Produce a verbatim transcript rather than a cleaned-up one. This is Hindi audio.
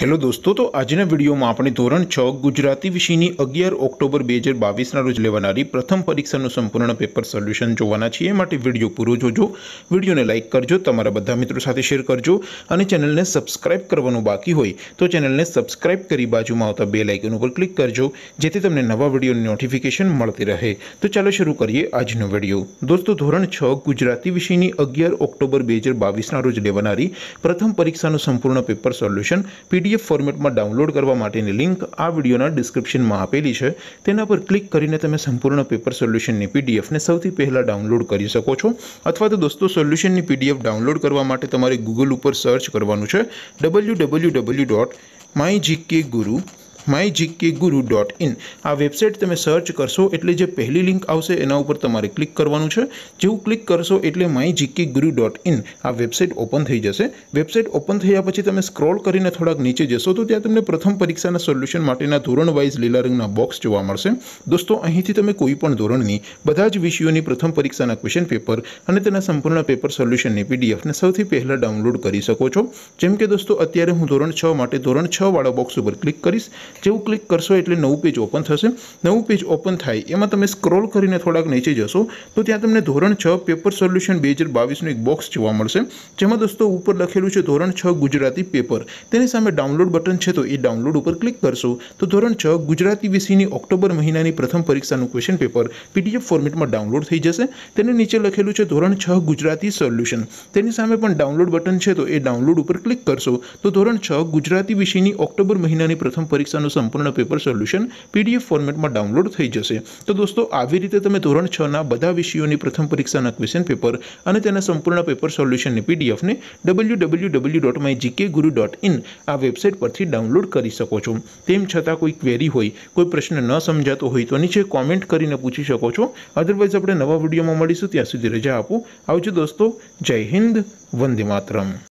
हेलो दोस्तों, तो आजना वीडियो में आपणे धोरण छ गुजराती विषयनी अगियार ऑक्टोबर बेहजार बीस ना रोज लेवानारी प्रथम परीक्षानुं संपूर्ण पेपर सोल्यूशन जोवाना छीए। माटे विडियो पूरो जोजो, विडियो ने लाइक करजो, तमारा बधा मित्रों साथे शेर करजो अने चेनल ने सब्सक्राइब करवानुं बाकी होय तो चेनल ने सब्सक्राइब करी बाजुमां आवता बेल आइकन उपर क्लिक करजो जेथी तमने नवा विडियोनी नोटिफिकेशन मळती रहे। तो चलो शुरू करिए आजनो विडियो। दोस्तों, धोरण छ गुजराती विषयनी अगियार ऑक्टोबर बेहजार बीस ना रोज लेवानारी प्रथम परीक्षानुं संपूर्ण paper solution P PDF format में डाउनलॉड करवा माटेनी लिंक आ वीडियोना डिस्क्रिप्शन में आपेली है। तेना पर क्लिक करीने तमे संपूर्ण पेपर सोल्यूशननी पीडीएफ ने सौथी पहेला डाउनलॉड करी शको छो। अथवा तो दोस्तों, सोल्यूशननी पीडीएफ डाउनलॉड करवा माटे तमारे गूगल पर सर्च करवानुं छे W W W dot my GK guru my GK guru dot in आ वेबसाइट तमे सर्च करशो एटले जे पहली लिंक आवशे एना उपर तमारे क्लिक करवानुं छे। जेवुं क्लिक करशो एटले my GK guru dot in आ वेबसाइट ओपन थई जशे। वेबसाइट ओपन थया पछी तमे स्क्रॉल करीने थोड़ाक नीचे जशो तो त्यां तमने प्रथम परीक्षाना सोल्यूशन माटेना धोरण वाइज लीला रंगना बॉक्स जोवा मळशे। दोस्तों, અહીંથી તમે કોઈપણ ધોરણની બધા જ વિષયોની પ્રથમ પરીક્ષાના ક્વેશ્ચન પેપર અને તેના સંપૂર્ણ પેપર સોલ્યુશનની પીડીએફ ને સૌથી પહેલા ડાઉનલોડ કરી શકો છો। જેમ કે દોસ્તો, અત્યારે હું ધોરણ છ માટે ધોરણ છ વાળા બોક્સ ઉપર ક્લિક કરીશ। जेवुं क्लिक करशो एटले नवुं पेज ओपन थशे। नवुं पेज ओपन थाय एमां तमे स्क्रॉल करीने थोड़ाक नीचे जशो तो त्यां तमने धोरण छ पेपर सोल्यूशन बीस बावीस नो एक बॉक्स जोवा मळशे, जेमां दोस्तों ऊपर लखेलुं छे धोरण छ गुजराती पेपर। तेनी सामे डाउनलोड बटन छे तो ए डाउनलोड उपर क्लिक करशो तो धोरण छ गुजराती विषयनी ऑक्टोबर महीनानी प्रथम परीक्षानुं क्वेश्चन पेपर पीडीएफ फॉर्मेटमां डाउनलोड थई जशे। तेनी नीचे लखेलुं छे धोरण छ गुजराती सोल्यूशन। तेनी सामे पण डाउनलोड बटन छे तो ए डाउनलोड उपर क्लिक करशो तो धोरण छ गुजराती विषयनी ऑक्टोबर महीनानी प्रथम परीक्षानुं संपूर्ण पेपर सोल्यूशन पीडीएफ फॉर्मेट में डाउनलॉड थी जैसे। तो दोस्तों, आवी रीते तमे धोरण छ ना बधा विषयोनी प्रथम परीक्षाना क्वेश्चन पेपर अने तेना संपूर्ण पेपर सोल्यूशन पीडीएफ ने W W W dot my GK guru dot in आ वेबसाइट परथी डाउनलॉड करी शको छो। तेम छतां कोई क्वेरी होय, कोई प्रश्न न समजातो होय तो नीचे कॉमेंट करीने पूछी शको छो। अदरवाइज आपणे नवा विडियोमां मळीशुं, त्यां सुधी रजा आपो। आवजो दोस्तों, जय हिंद, वंदे मातरम।